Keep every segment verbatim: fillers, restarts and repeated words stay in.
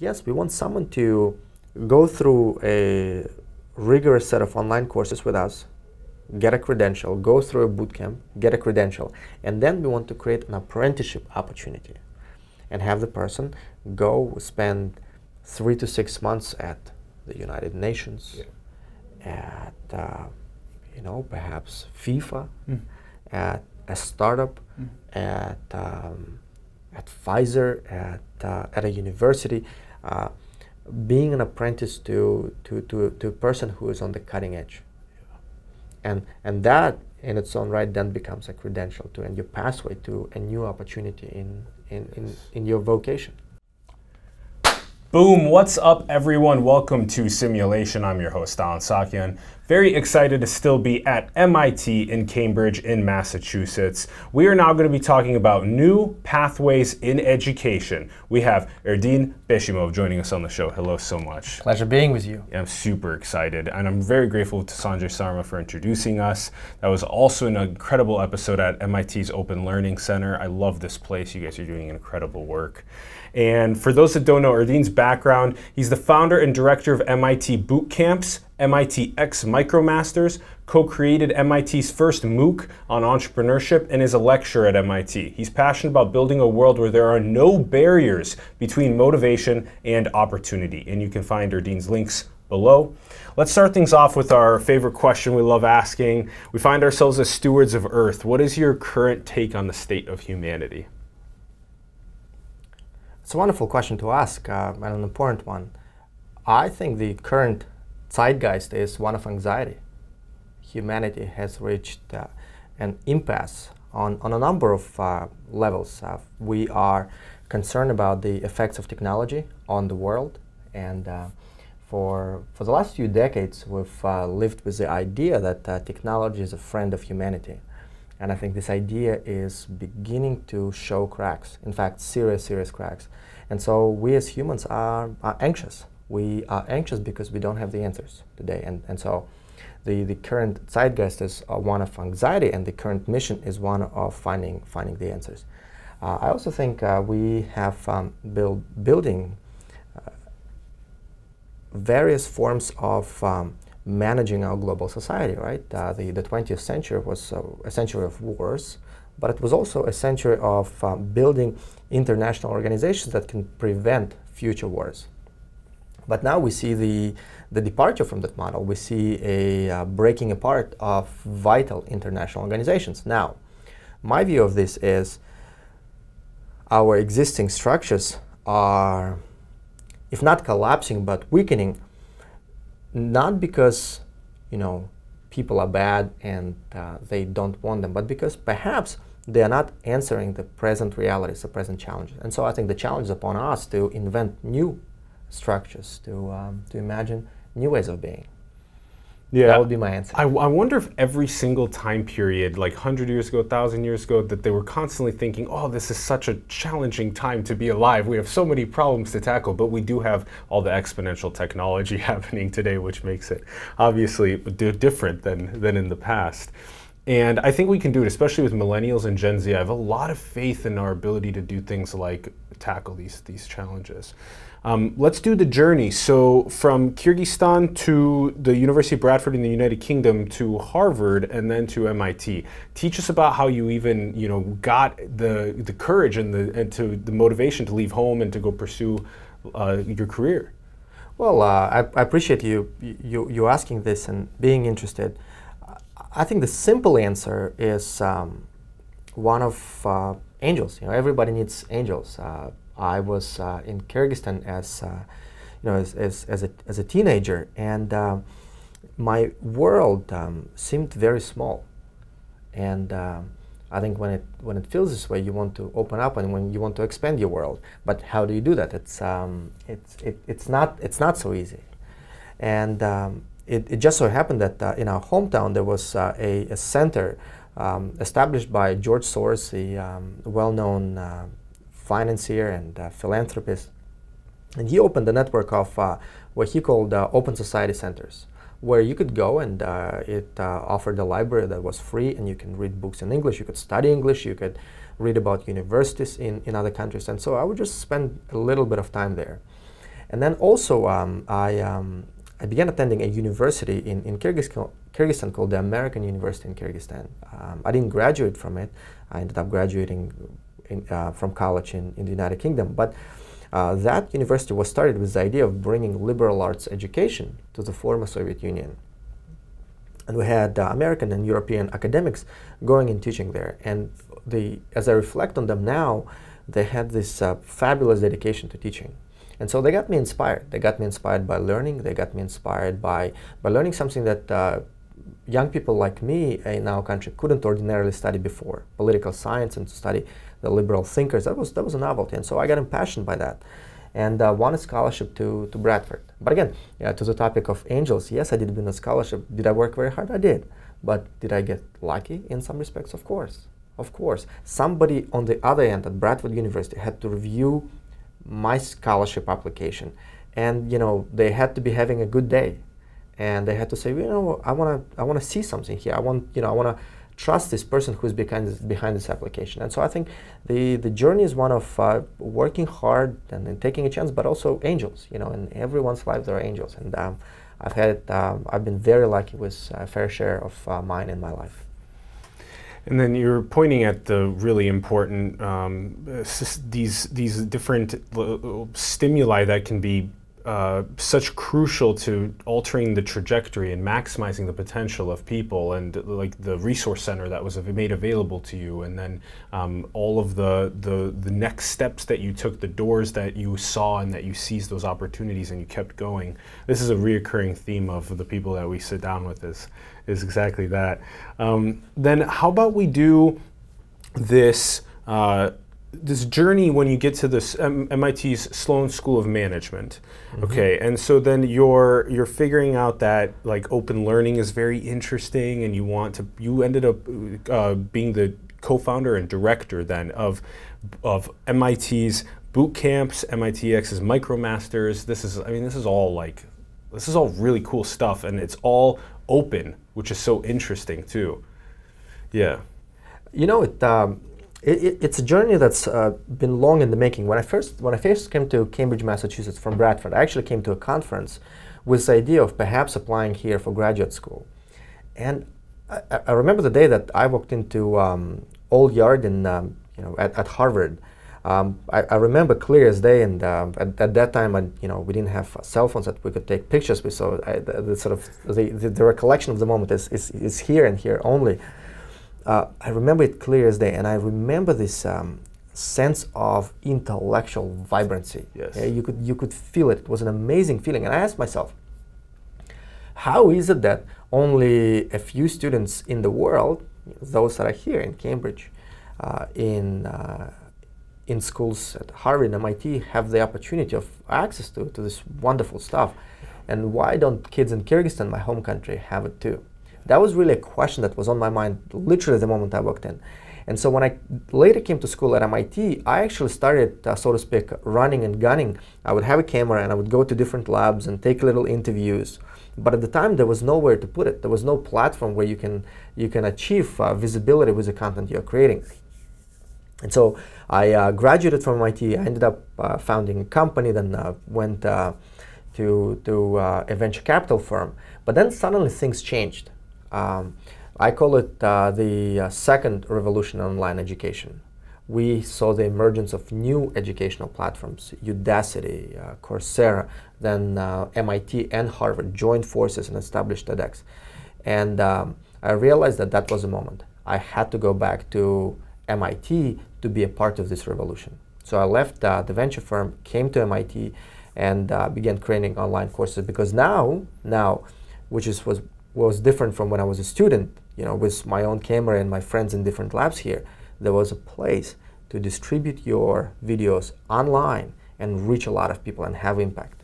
yes, we want someone to go through a rigorous set of online courses with us, get a credential, go through a bootcamp, get a credential, and then we want to create an apprenticeship opportunity and have the person go spend three to six months at the United Nations, yeah. at, uh, you know, perhaps FIFA, mm. at a startup, mm. at, um, at Pfizer, at, uh, at a university, uh, being an apprentice to, to, to, to a person who is on the cutting edge. And, and that in its own right then becomes a credential to and your pathway to a new opportunity in, in, in, in your vocation. Boom, what's up everyone? Welcome to Simulation. I'm your host, Allen Saakyan. Very excited to still be at M I T in Cambridge in Massachusetts. We are now going to be talking about new pathways in education. We have Erdin Beshimov joining us on the show. Hello so much. Pleasure being with you. I'm super excited and I'm very grateful to Sanjay Sarma for introducing us. That was also an incredible episode at M I T's Open Learning Center. I love this place. You guys are doing incredible work. And for those that don't know Erdin's background, he's the founder and director of M I T Bootcamps, M I T X MicroMasters, co-created M I T's first MOOC on entrepreneurship, and is a lecturer at M I T. He's passionate about building a world where there are no barriers between motivation and opportunity. And you can find Erdin's links below. Let's start things off with our favorite question we love asking. We find ourselves as stewards of Earth. What is your current take on the state of humanity? It's a wonderful question to ask, uh, and an important one. I think the current zeitgeist is one of anxiety. Humanity has reached uh, an impasse on, on a number of uh, levels. Uh, we are concerned about the effects of technology on the world, and uh, for, for the last few decades we've uh, lived with the idea that uh, technology is a friend of humanity. And I think this idea is beginning to show cracks, in fact, serious, serious cracks. And so we as humans are, are anxious. We are anxious because we don't have the answers today. And, and so the, the current zeitgeist is uh, one of anxiety, and the current mission is one of finding, finding the answers. Uh, I also think uh, we have um, build, building uh, various forms of um, managing our global society, right? Uh, the, the twentieth century was uh, a century of wars, but it was also a century of um, building international organizations that can prevent future wars. But now we see the, the departure from that model. We see a uh, breaking apart of vital international organizations. Now, my view of this is our existing structures are, if not collapsing, but weakening, not because, you know, people are bad and uh, they don't want them, but because perhaps they are not answering the present realities, the present challenges. And so I think the challenge is upon us to invent new structures, to, um, to imagine new ways of being. Yeah, that would be my answer. I, I wonder if every single time period, like a hundred years ago, a thousand years ago, that they were constantly thinking, oh, this is such a challenging time to be alive. We have so many problems to tackle, but we do have all the exponential technology happening today, which makes it obviously different than, than in the past. And I think we can do it, especially with millennials and Gen Z. I have a lot of faith in our ability to do things like tackle these, these challenges. Um, let's do the journey. So from Kyrgyzstan to the University of Bradford in the United Kingdom to Harvard and then to M I T. Teach us about how you even, you know, got the, the courage and the, and to the motivation to leave home and to go pursue uh, your career. Well, uh, I, I appreciate you, you, you asking this and being interested. I think the simple answer is um, one of uh, angels. You know, everybody needs angels. Uh, I was uh, in Kyrgyzstan as, uh, you know, as, as, as, a, as a teenager, and uh, my world um, seemed very small. And uh, I think when it, when it feels this way, you want to open up and when you want to expand your world. But how do you do that? It's, um, it's, it, it's, not, it's not so easy. And um, it, it just so happened that uh, in our hometown there was uh, a, a center um, established by George Soros, the um, well-known uh, financier and uh, philanthropist, and he opened a network of uh, what he called uh, open society centers, where you could go and uh, it uh, offered a library that was free, and you can read books in English, you could study English, you could read about universities in, in other countries. And so I would just spend a little bit of time there. And then also um, I, um, I began attending a university in, in Kyrgyzstan called the American University in Kyrgyzstan. Um, I didn't graduate from it. I ended up graduating in, uh, from college in, in the United Kingdom. But uh, that university was started with the idea of bringing liberal arts education to the former Soviet Union. And we had uh, American and European academics going and teaching there. And the, as I reflect on them now, they had this uh, fabulous dedication to teaching. And so they got me inspired. They got me inspired by learning. They got me inspired by, by learning something that uh, young people like me in our country couldn't ordinarily study before, political science, and to study the liberal thinkers. That was, that was a novelty. And so I got impassioned by that and uh, won a scholarship to, to Bradford. But again, yeah, to the topic of angels, yes, I did win a scholarship. Did I work very hard? I did. But did I get lucky in some respects? Of course. Of course. Somebody on the other end at Bradford University had to review my scholarship application, and you know, they had to be having a good day, and they had to say, you know, I want to I want to see something here. I want, you know, I want to trust this person who's behind this, behind this application. And so I think the the journey is one of uh, working hard and, and taking a chance, but also angels. You know, in everyone's life there are angels, and um, I've had um, I've been very lucky with a fair share of uh, mine in my life. And then you're pointing at the really important um, these these different stimuli that can be uh, such crucial to altering the trajectory and maximizing the potential of people, and like the resource center that was made available to you, and then um, all of the, the the next steps that you took, the doors that you saw, and that you seized those opportunities and you kept going. This is a reoccurring theme of the people that we sit down with. Is Is exactly that. Um, then how about we do this uh, this journey when you get to this um, M I T's Sloan School of Management? Mm-hmm. Okay, and so then you're you're figuring out that like open learning is very interesting, and you want to. You ended up uh, being the co-founder and director then of of M I T's Bootcamps, M I T X's MicroMasters. This is I mean this is all like this is all really cool stuff, and it's all open, which is so interesting too. Yeah. You know, it, um, it, it, it's a journey that's uh, been long in the making. When I first when I first came to Cambridge, Massachusetts from Bradford, I actually came to a conference with the idea of perhaps applying here for graduate school. And I, I remember the day that I walked into um, Old Yard in, um, you know, at, at Harvard. Um, I, I remember clear as day, and uh, at, at that time, I, you know, we didn't have uh, cell phones that we could take pictures with, so I, the, the sort of the, the, the recollection of the moment is, is, is here and here only. Uh, I remember it clear as day, and I remember this um, sense of intellectual vibrancy. Yes. Yeah, you could you could feel it. It was an amazing feeling, and I asked myself, how is it that only a few students in the world, those that are here in Cambridge, uh, in uh, in schools at Harvard and M I T, have the opportunity of access to, to this wonderful stuff? And why don't kids in Kyrgyzstan, my home country, have it too? That was really a question that was on my mind literally the moment I walked in. And so when I later came to school at M I T, I actually started, uh, so to speak, running and gunning. I would have a camera and I would go to different labs and take little interviews. But at the time, there was nowhere to put it. There was no platform where you can, you can achieve uh, visibility with the content you're creating. And so I uh, graduated from M I T. I ended up uh, founding a company, then uh, went uh, to, to uh, a venture capital firm. But then suddenly things changed. Um, I call it uh, the uh, second revolution in online education. We saw the emergence of new educational platforms, Udacity, uh, Coursera, then uh, M I T and Harvard joined forces and established edX. And um, I realized that that was the moment. I had to go back to M I T to be a part of this revolution. So I left uh, the venture firm, came to M I T, and uh, began creating online courses. Because now, now, which is was was different from when I was a student, you know, with my own camera and my friends in different labs here, there was a place to distribute your videos online and reach a lot of people and have impact.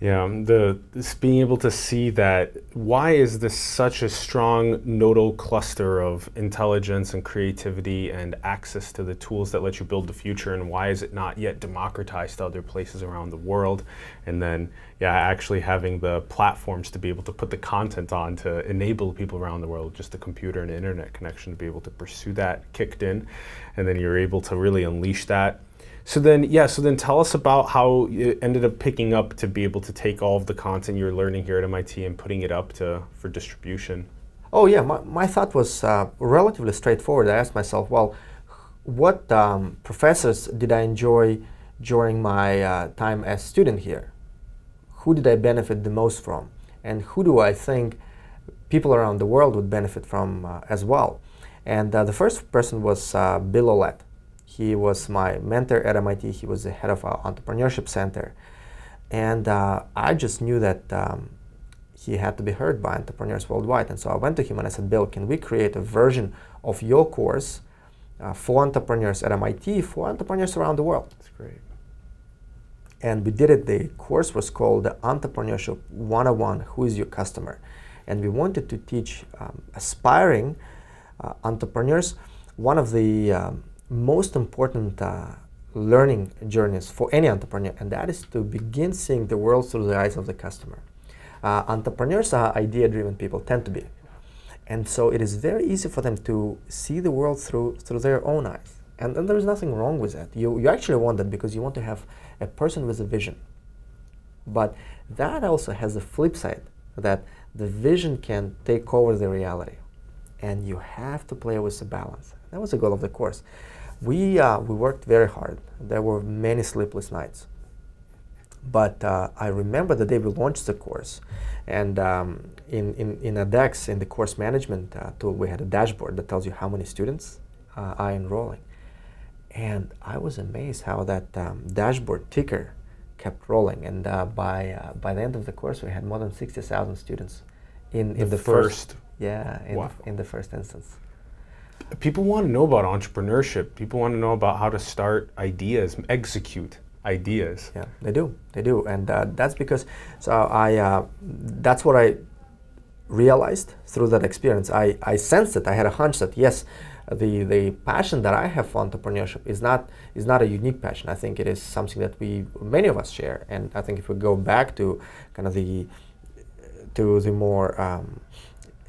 Yeah, the being able to see that. Why is this such a strong nodal cluster of intelligence and creativity and access to the tools that let you build the future, and why is it not yet democratized to other places around the world? And then, yeah, actually having the platforms to be able to put the content on to enable people around the world, just the computer and internet connection to be able to pursue that kicked in, and then you're able to really unleash that. So then, yeah, so then tell us about how you ended up picking up to be able to take all of the content you were learning here at M I T and putting it up to for distribution. Oh yeah, my, my thought was uh, relatively straightforward. I asked myself, well, what um, professors did I enjoy during my uh, time as student here? Who did I benefit the most from? And who do I think people around the world would benefit from uh, as well? And uh, the first person was uh, Bill Ouellette. He was my mentor at M I T. He was the head of our entrepreneurship center. And uh, I just knew that um, he had to be heard by entrepreneurs worldwide. And so I went to him and I said, Bill, can we create a version of your course uh, for entrepreneurs at M I T, for entrepreneurs around the world? That's great. And we did it. The course was called Entrepreneurship one oh one, Who is Your Customer? And we wanted to teach um, aspiring uh, entrepreneurs one of the um, most important uh, learning journeys for any entrepreneur, and that is to begin seeing the world through the eyes of the customer. Uh, entrepreneurs are idea-driven people, tend to be. And so it is very easy for them to see the world through through their own eyes. And, and there is nothing wrong with that. You, you actually want that because you want to have a person with a vision. But that also has a flip side, that the vision can take over the reality. And you have to play with the balance. That was the goal of the course. We, uh, we worked very hard. There were many sleepless nights. But uh, I remember the day we launched the course. And um, in, in, in edX, in the course management uh, tool, we had a dashboard that tells you how many students uh, are enrolling. And I was amazed how that um, dashboard ticker kept rolling. And uh, by, uh, by the end of the course, we had more than sixty thousand students in, in the, the first. first Yeah, in, wow. in the first instance. People want to know about entrepreneurship. People want to know about how to start ideas, execute ideas. Yeah, they do. They do. And uh, that's because, so I, uh, that's what I realized through that experience. I, I sensed it. I had a hunch that, yes, the, the passion that I have for entrepreneurship is not, is not a unique passion. I think it is something that we, many of us share. And I think if we go back to kind of the, to the more um,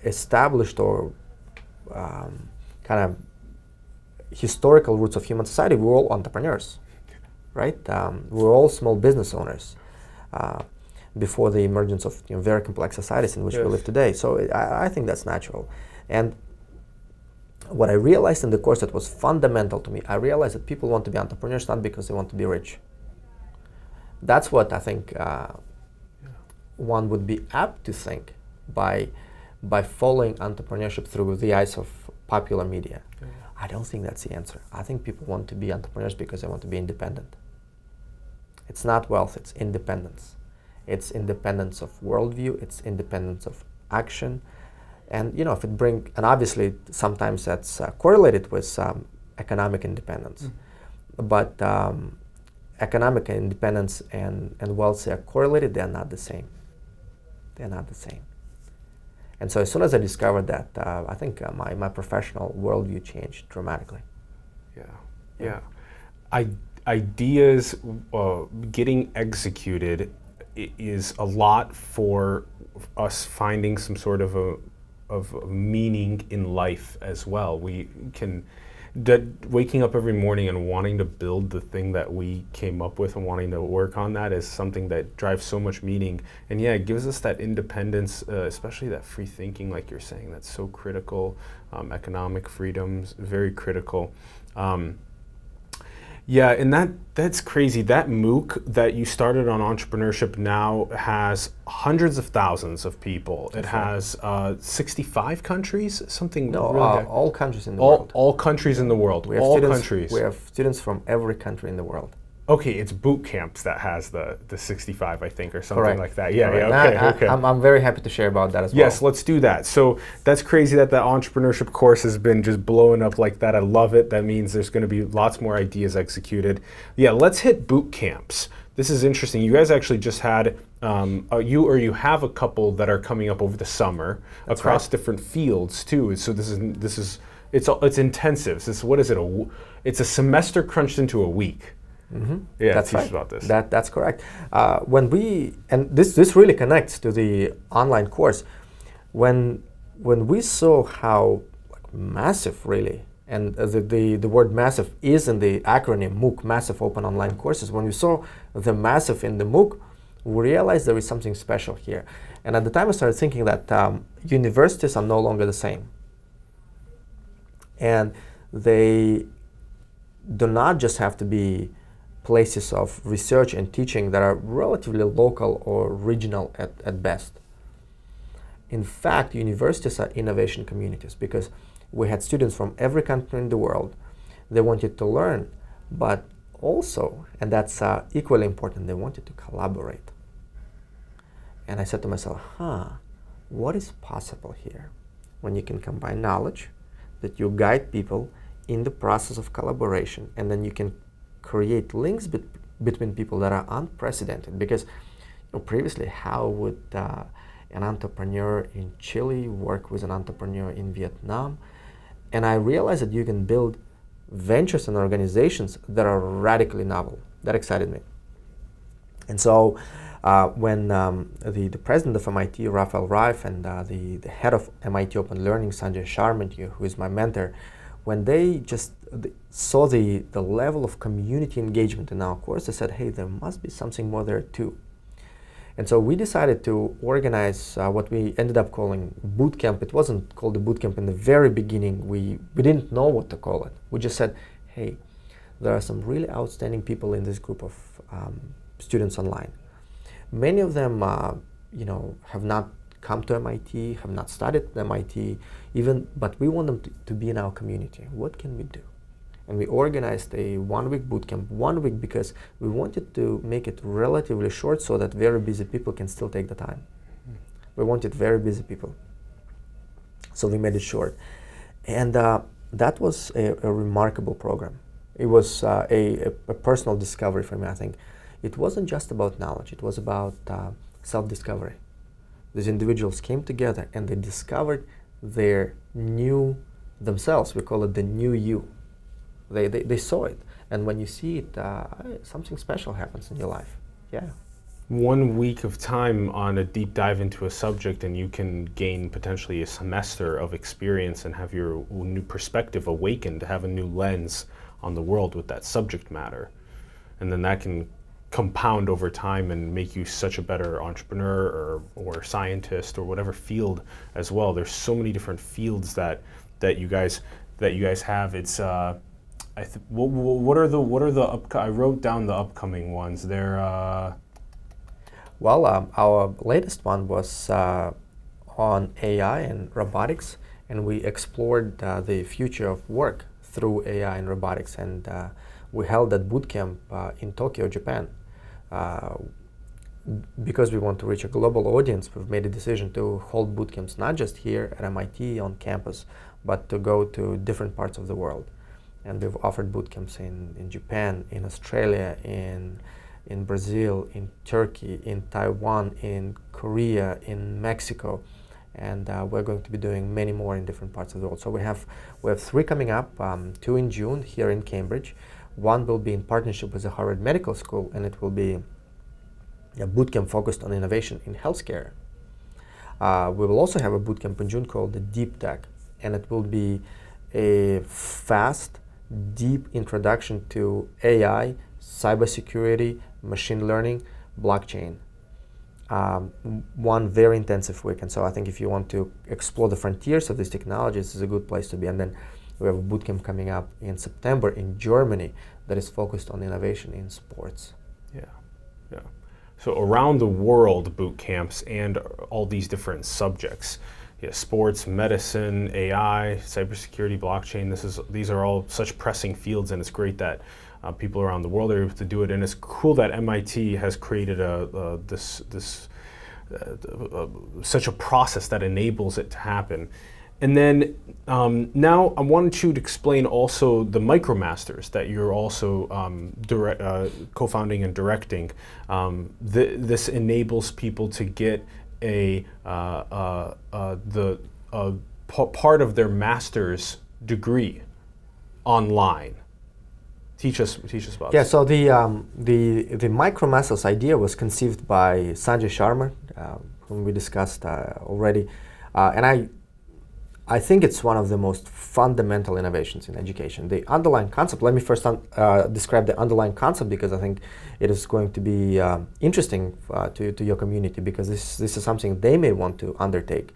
established or um, kind of historical roots of human society, we're all entrepreneurs, right? Um, we're all small business owners uh, before the emergence of you know, very complex societies in which yes. we live today. So it, I, I think that's natural. And what I realized in the course that was fundamental to me, I realized that people want to be entrepreneurs not because they want to be rich. That's what I think uh, yeah. one would be apt to think by by following entrepreneurship through the eyes of popular media. Yeah. I don't think that's the answer. I think people want to be entrepreneurs because they want to be independent. It's not wealth, it's independence. It's independence of worldview, it's independence of action. And you know, if it bring, and obviously sometimes that's uh, correlated with um, economic independence. Mm-hmm. But um, economic independence and, and wealth are correlated, they're not the same. They're not the same. And so as soon as I discovered that, uh, I think uh, my, my professional worldview changed dramatically. Yeah, yeah. I, ideas uh, getting executed is a lot for us finding some sort of a, of a meaning in life as well. We can, that waking up every morning and wanting to build the thing that we came up with and wanting to work on that is something that drives so much meaning. And yeah, it gives us that independence, uh, especially that free thinking, like you're saying, that's so critical. Um, economic freedoms, very critical. Um, yeah, and that that's crazy. That MOOC that you started on entrepreneurship now has hundreds of thousands of people. That's it right. has uh, sixty-five countries, something. No, really uh, all countries in the all, world. All countries in the world. We have all students, countries. We have students from every country in the world. Okay, it's boot camps that has the, the sixty-five, I think, or something Correct. Like that. Yeah, Correct. yeah, okay, I, I, okay. I'm, I'm very happy to share about that as well. Yes, let's do that. So that's crazy that the entrepreneurship course has been just blowing up like that. I love it. That means there's going to be lots more ideas executed. Yeah, let's hit boot camps. This is interesting. You guys actually just had, um, a, you or you have a couple that are coming up over the summer that's across right. different fields too. So this is, this is it's, it's intensives. It's, what is it? A, it's a semester crunched into a week. Mm-hmm. Yeah, that's right. About this. That, that's correct. Uh, when we, and this, this really connects to the online course, when, when we saw how like, massive really and the, the, the word massive is in the acronym MOOC, Massive Open Online Courses. When we saw the massive in the MOOC, we realized there is something special here. And at the time I started thinking that um, universities are no longer the same. And they do not just have to be places of research and teaching that are relatively local or regional at, at best. In fact, universities are innovation communities, because we had students from every country in the world. They wanted to learn, but also, and that's uh, equally important, they wanted to collaborate. And I said to myself, huh, what is possible here when you can combine knowledge, that you guide people in the process of collaboration, and then you can create links be between people that are unprecedented? Because you know, previously, how would uh, an entrepreneur in Chile work with an entrepreneur in Vietnam? And I realized that you can build ventures and organizations that are radically novel. That excited me. And so uh, when um, the, the president of M I T, Rafael Reif, and uh, the, the head of M I T Open Learning, Sanjay Sarma, who is my mentor, when they just th saw the, the level of community engagement in our course, they said, hey, there must be something more there too. And so we decided to organize uh, what we ended up calling bootcamp. It wasn't called a bootcamp in the very beginning. We, we didn't know what to call it. We just said, hey, there are some really outstanding people in this group of um, students online. Many of them uh, you know, have not come to M I T, have not studied at M I T even, but we want them to, to be in our community. What can we do? And we organized a one-week bootcamp, one week because we wanted to make it relatively short so that very busy people can still take the time. Mm. We wanted very busy people. So we made it short. And uh, that was a, a remarkable program. It was uh, a, a personal discovery for me, I think. It wasn't just about knowledge, it was about uh, self-discovery. These individuals came together and they discovered their new themselves. We call it the new you. They, they, they saw it, and when you see it, uh, something special happens in your life. Yeah. One week of time on a deep dive into a subject, and you can gain potentially a semester of experience and have your new perspective awakened, have a new lens on the world with that subject matter. And then that can compound over time and make you such a better entrepreneur or, or scientist or whatever field as well. There's so many different fields that, that, you, guys, that you guys have. It's, uh, I th what, what are the what are the upco I wrote down the upcoming ones. They're uh well, um, our latest one was uh, on A I and robotics, and we explored uh, the future of work through A I and robotics, and uh, we held that bootcamp uh, in Tokyo, Japan. Uh, because we want to reach a global audience, we've made a decision to hold bootcamps not just here at M I T on campus, but to go to different parts of the world. And we've offered bootcamps in, in Japan, in Australia, in, in Brazil, in Turkey, in Taiwan, in Korea, in Mexico. And uh, we're going to be doing many more in different parts of the world. So we have, we have three coming up, um, two in June here in Cambridge. One will be in partnership with the Harvard Medical School, and it will be a bootcamp focused on innovation in healthcare. Uh, we will also have a bootcamp in June called the Deep Tech, and it will be a fast, deep introduction to A I, cybersecurity, machine learning, blockchain. Um, one very intensive week, and so I think if you want to explore the frontiers of these technologies, this is a good place to be. And then we have a bootcamp coming up in September in Germany that is focused on innovation in sports. Yeah, yeah. So around the world, boot camps and all these different subjects. Yeah, sports, medicine, A I, cybersecurity, blockchain. This is these are all such pressing fields, and it's great that uh, people around the world are able to do it. And it's cool that M I T has created a, a this this uh, uh, such a process that enables it to happen. And then um, now I wanted you to explain also the MicroMasters that you're also um, direct, uh, co-founding and directing. Um, th this enables people to get a uh, uh, uh, the uh, part of their master's degree online. Teach us, teach us about yeah, this. Yeah. So the um, the the MicroMasters idea was conceived by Sanjay Sarma, uh, whom we discussed uh, already, uh, and I I think it's one of the most fundamental innovations in education. The underlying concept, let me first un uh, describe the underlying concept, because I think it is going to be uh, interesting uh, to, to your community, because this, this is something they may want to undertake.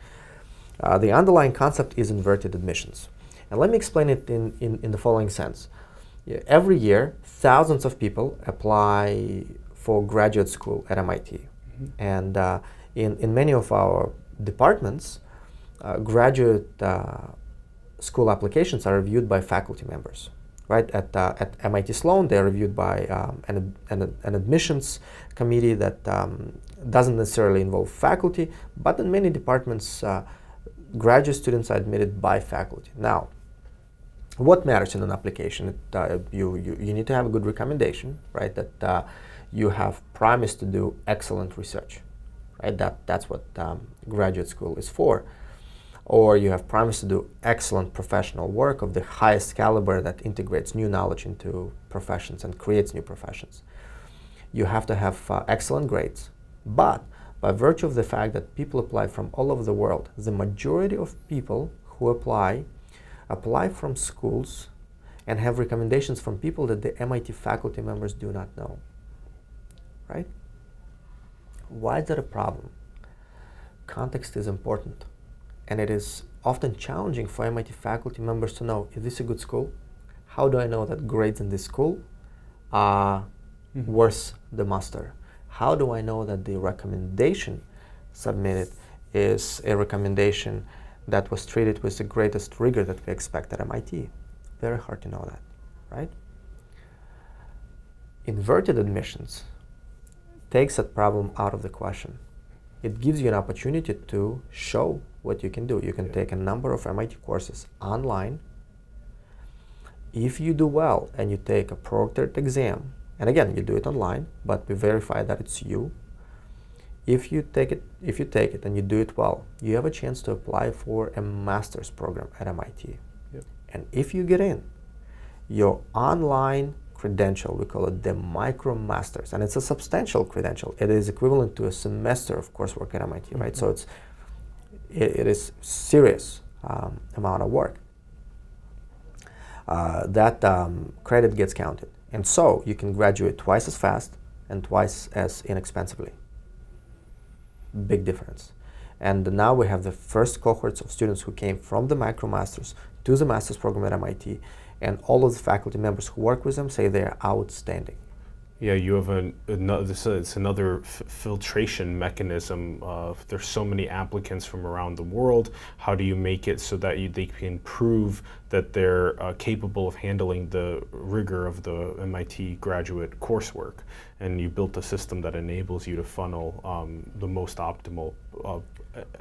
Uh, the underlying concept is inverted admissions. And let me explain it in, in, in the following sense. Every year, thousands of people apply for graduate school at M I T. Mm-hmm. And uh, in, in many of our departments, Uh, graduate uh, school applications are reviewed by faculty members, right? At, uh, at M I T Sloan, they're reviewed by um, an, an, an admissions committee that um, doesn't necessarily involve faculty, but in many departments, uh, graduate students are admitted by faculty. Now, what matters in an application? It, uh, you, you, you need to have a good recommendation, right? That uh, you have promised to do excellent research, right? That, that's what um, graduate school is for. Or you have promised to do excellent professional work of the highest caliber that integrates new knowledge into professions and creates new professions. You have to have uh, excellent grades, but by virtue of the fact that people apply from all over the world, the majority of people who apply, apply from schools and have recommendations from people that the M I T faculty members do not know, right? Why is that a problem? Context is important. And it is often challenging for M I T faculty members to know, is this a good school? How do I know that grades in this school are mm-hmm. worth the muster? How do I know that the recommendation submitted is a recommendation that was treated with the greatest rigor that we expect at M I T? Very hard to know that, right? Inverted admissions takes that problem out of the question. It gives you an opportunity to show what you can do. You can yeah. take a number of M I T courses online. If you do well and you take a proctored exam, and again, you do it online, but we verify that it's you. If you take it, if you take it and you do it well, you have a chance to apply for a master's program at M I T. Yeah. And if you get in, your online credential, we call it the MicroMasters, and it's a substantial credential. It is equivalent to a semester of coursework at M I T, mm-hmm. right? So it's it, it is serious um, amount of work. Uh, that um, credit gets counted, and so you can graduate twice as fast and twice as inexpensively. Big difference. And now we have the first cohorts of students who came from the MicroMasters to the master's program at M I T. And all of the faculty members who work with them say they are outstanding. Yeah, you have an, another, this, uh, it's another f filtration mechanism. Uh, there's so many applicants from around the world. How do you make it so that you, they can prove that they're uh, capable of handling the rigor of the M I T graduate coursework? And you built a system that enables you to funnel um, the most optimal, uh, uh,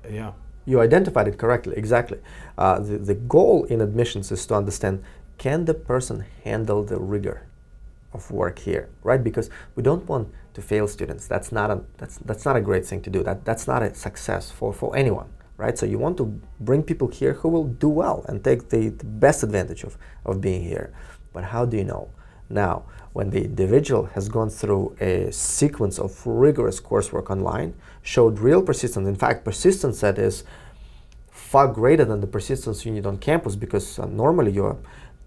yeah. You identified it correctly, exactly. Uh, the, the goal in admissions is to understand, can the person handle the rigor of work here, right? Because we don't want to fail students. That's not a, that's, that's not a great thing to do. That, that's not a success for, for anyone, right? So you want to bring people here who will do well and take the, the best advantage of, of being here. But how do you know? Now, when the individual has gone through a sequence of rigorous coursework online, showed real persistence, in fact, persistence that is far greater than the persistence you need on campus, because uh, normally you're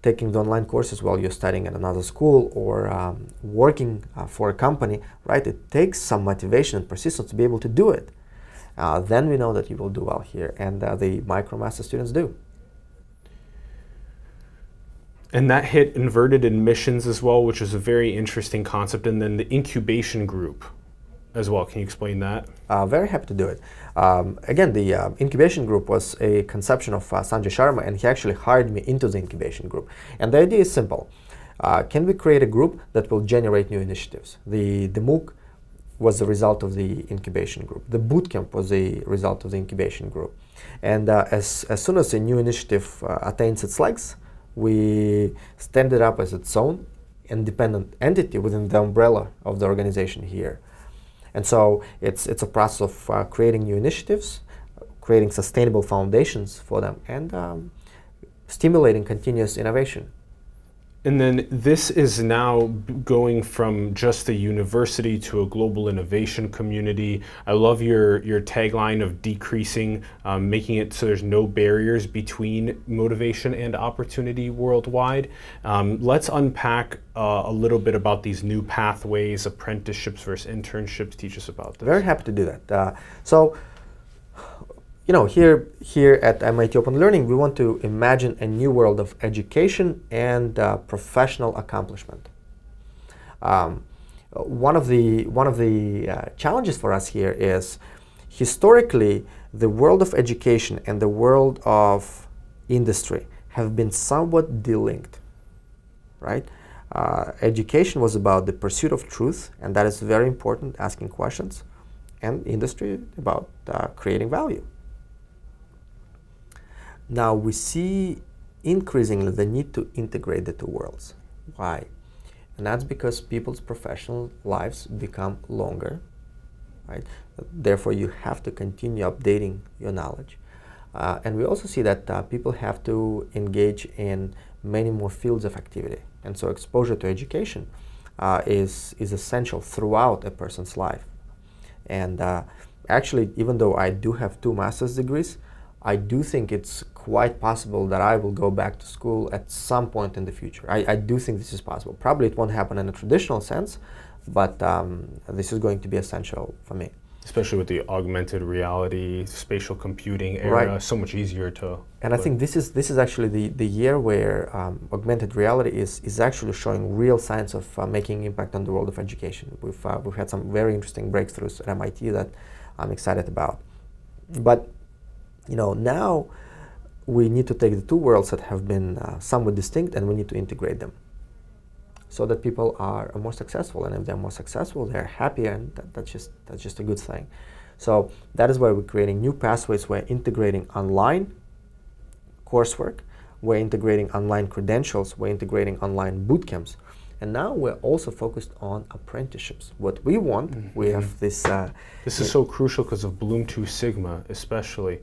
taking the online courses while you're studying at another school or um, working uh, for a company, right? It takes some motivation and persistence to be able to do it. Uh, then we know that you will do well here, and uh, the MicroMasters students do. And that hit inverted admissions as well, which is a very interesting concept, and then the incubation group as well. Can you explain that? Uh, very happy to do it. Um, again, the uh, incubation group was a conception of uh, Sanjay Sarma, and he actually hired me into the incubation group. And the idea is simple. Uh, can we create a group that will generate new initiatives? The, the MOOC was the result of the incubation group. The bootcamp was the result of the incubation group. And uh, as, as soon as a new initiative uh, attains its legs, we stand it up as its own independent entity within the umbrella of the organization here. And so it's, it's a process of uh, creating new initiatives, uh, creating sustainable foundations for them, and um, stimulating continuous innovation. And then this is now going from just the university to a global innovation community. I love your, your tagline of decreasing, um, making it so there's no barriers between motivation and opportunity worldwide. Um, let's unpack uh, a little bit about these new pathways, apprenticeships versus internships. Teach us about this. Very happy to do that. Uh, so, you know, here here at M I T Open Learning, we want to imagine a new world of education and uh, professional accomplishment. Um, one of the one of the uh, challenges for us here is historically the world of education and the world of industry have been somewhat delinked, right? Uh, education was about the pursuit of truth, and that is very important, asking questions, and industry about uh, creating value. Now we see increasingly the need to integrate the two worlds. Why? And that's because people's professional lives become longer, right? Therefore, you have to continue updating your knowledge. Uh, and we also see that uh, people have to engage in many more fields of activity. And so exposure to education uh, is, is essential throughout a person's life. And uh, actually, even though I do have two master's degrees, I do think it's quite possible that I will go back to school at some point in the future. I, I do think this is possible. Probably it won't happen in a traditional sense, but um, this is going to be essential for me. Especially with the augmented reality, spatial computing era, right. So much easier to... And I think this is, this is actually the, the year where um, augmented reality is, is actually showing real signs of uh, making impact on the world of education. We've, uh, we've had some very interesting breakthroughs at M I T that I'm excited about. But you know, now we need to take the two worlds that have been uh, somewhat distinct, and we need to integrate them so that people are more successful. And if they're more successful, they're happier, and that, that's just that's just a good thing. So that is why we're creating new pathways. We're integrating online coursework, we're integrating online credentials, we're integrating online bootcamps, and now we're also focused on apprenticeships. What we want, mm-hmm. we have this... Uh, this is so crucial because of Bloom two Sigma, especially.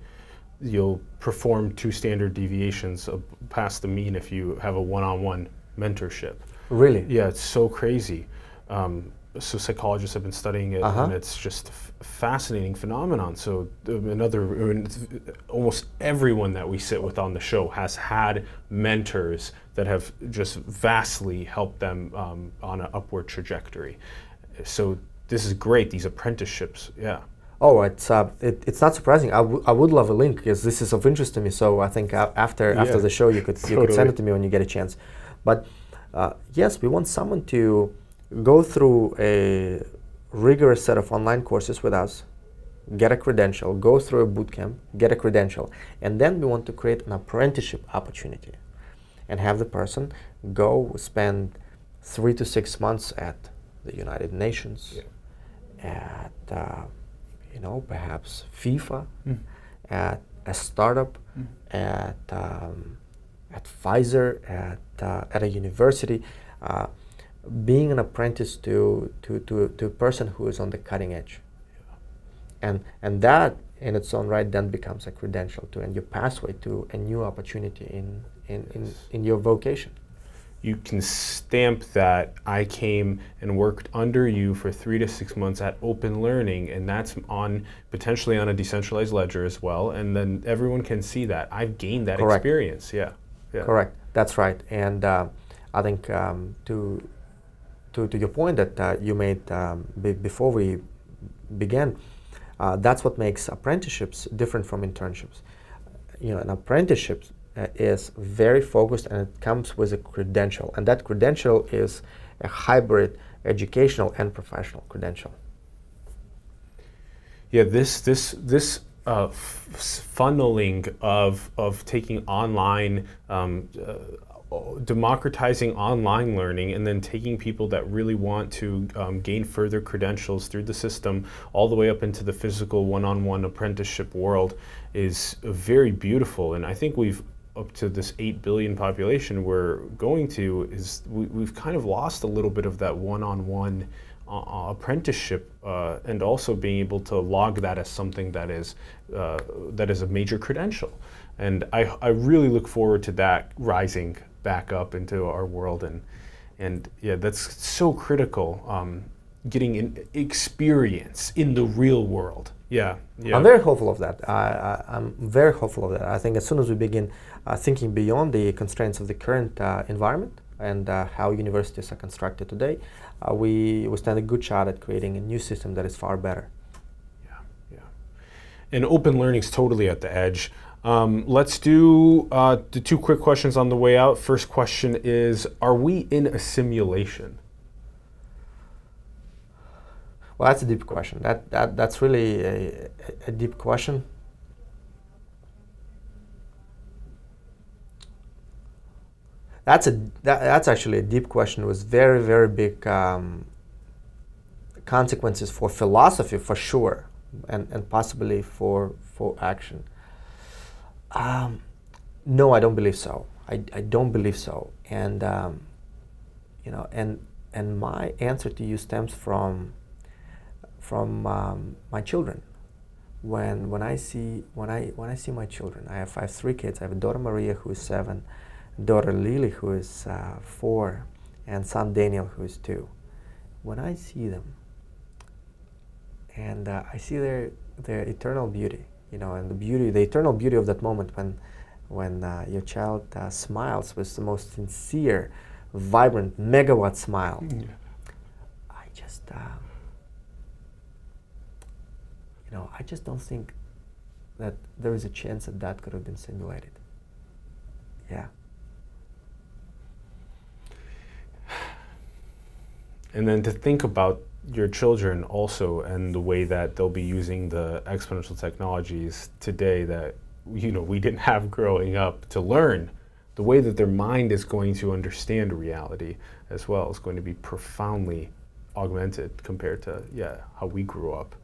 You'll perform two standard deviations uh, past the mean if you have a one-on-one mentorship. Really? Yeah, it's so crazy. Um, so psychologists have been studying it, uh-huh. and it's just a f fascinating phenomenon. So uh, another, I mean, almost everyone that we sit with on the show has had mentors that have just vastly helped them um, on an upward trajectory. So this is great. These apprenticeships, yeah. Oh, it's uh, it, it's not surprising. I, w I would love a link because this is of interest to me. So I think uh, after yeah. after the show, you could you totally. could send it to me when you get a chance. But uh, yes, we want someone to go through a rigorous set of online courses with us, get a credential, go through a bootcamp, get a credential, and then we want to create an apprenticeship opportunity, and have the person go spend three to six months at the United Nations, yeah. at uh, you know, perhaps FIFA, mm. at a startup, mm. at um, at Pfizer, at uh, at a university, uh, being an apprentice to to to to a person who is on the cutting edge, yeah. and and that in its own right then becomes a credential to and your pathway to a new opportunity in in yes. in, in your vocation. You can stamp that I came and worked under you for three to six months at Open Learning, and that's on potentially on a decentralized ledger as well, and then everyone can see that. I've gained that Correct. experience, yeah. yeah. Correct, that's right. And uh, I think um, to, to, to your point that uh, you made um, b before we began, uh, that's what makes apprenticeships different from internships. You know, an apprenticeship is very focused, and it comes with a credential, and that credential is a hybrid educational and professional credential. Yeah, this this this uh, funneling of of taking online, um, uh, democratizing online learning, and then taking people that really want to um, gain further credentials through the system, all the way up into the physical one-on-one apprenticeship world, is very beautiful, and I think we've. Up to this eight billion population we're going to, is we, we've kind of lost a little bit of that one-on-one uh, apprenticeship, uh, and also being able to log that as something that is uh, that is a major credential. And I, I really look forward to that rising back up into our world. And, and yeah, that's so critical, um, getting an experience in the real world. Yeah, yeah. I'm very hopeful of that. I, I, I'm very hopeful of that. I think as soon as we begin uh, thinking beyond the constraints of the current uh, environment and uh, how universities are constructed today, uh, we, we stand a good shot at creating a new system that is far better. Yeah, yeah. And open learning is totally at the edge. Um, let's do uh, the two quick questions on the way out. First question is, are we in a simulation? Well, that's a deep question. That, that, that's really a, a deep question. That's, a, that, that's actually a deep question with very, very big um, consequences for philosophy, for sure, and, and possibly for, for action. Um, no, I don't believe so. I, I don't believe so. And, um, you know, and, and my answer to you stems from from um, my children. When when I see when I when I see my children, I have, I have three kids. I have a daughter Maria who is seven, daughter Lily who is uh, four, and son Daniel who is two. When I see them, and uh, I see their their eternal beauty, you know, and the beauty, the eternal beauty of that moment when when uh, your child uh, smiles with the most sincere, vibrant megawatt smile. Mm. I just. Uh, You know, I just don't think that there is a chance that that could have been simulated. Yeah. And then to think about your children also and the way that they'll be using the exponential technologies today that, you know, we didn't have growing up to learn, the way that their mind is going to understand reality as well is going to be profoundly augmented compared to, yeah, how we grew up.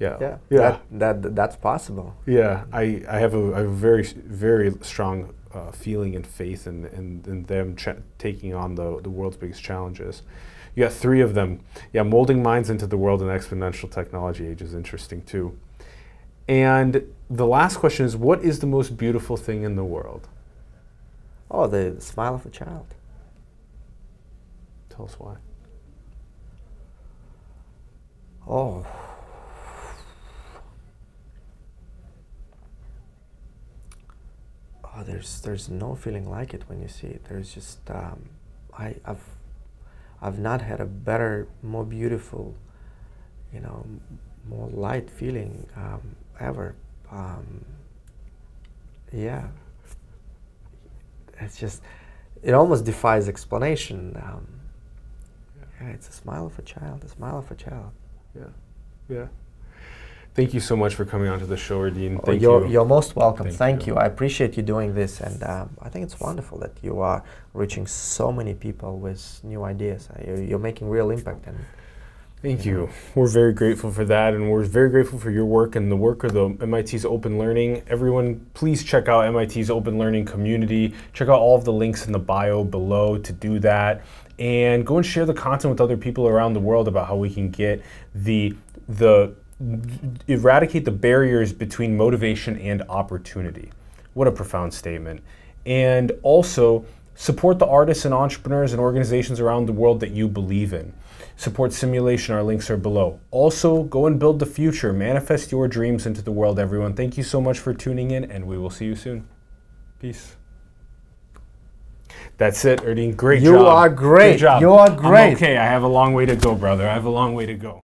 Yeah, yeah, yeah. That, that, that's possible. Yeah, I, I have a, a very, very strong uh, feeling and faith in, in, in them ch taking on the, the world's biggest challenges. You got three of them. Yeah, molding minds into the world in exponential technology age is interesting too. And the last question is, what is the most beautiful thing in the world? Oh, the smile of a child. Tell us why. Oh. Oh, there's there's no feeling like it when you see it. There's just um, I, I've I've not had a better, more beautiful, you know, more light feeling um, ever. Um, yeah, it's just it almost defies explanation. Um, yeah, it's a smile of a child, a smile of a child. Yeah, yeah. Thank you so much for coming onto the show, Erdin. Thank oh, you're, you. You're most welcome. Thank, Thank you. you. I appreciate you doing this, and um, I think it's wonderful that you are reaching so many people with new ideas. Uh, you're, you're making real impact. And Thank you. Know. you. We're very grateful for that, and we're very grateful for your work and the work of the M I T's Open Learning. Everyone, please check out M I T's Open Learning community. Check out all of the links in the bio below to do that, and go and share the content with other people around the world about how we can get the the eradicate the barriers between motivation and opportunity. What a profound statement. And also, support the artists and entrepreneurs and organizations around the world that you believe in. Support Simulation, our links are below. Also, go and build the future. Manifest your dreams into the world, everyone. Thank you so much for tuning in, and we will see you soon. Peace. That's it, Erdin. Great job. You are great. You are great. I'm okay, I have a long way to go, brother. I have a long way to go.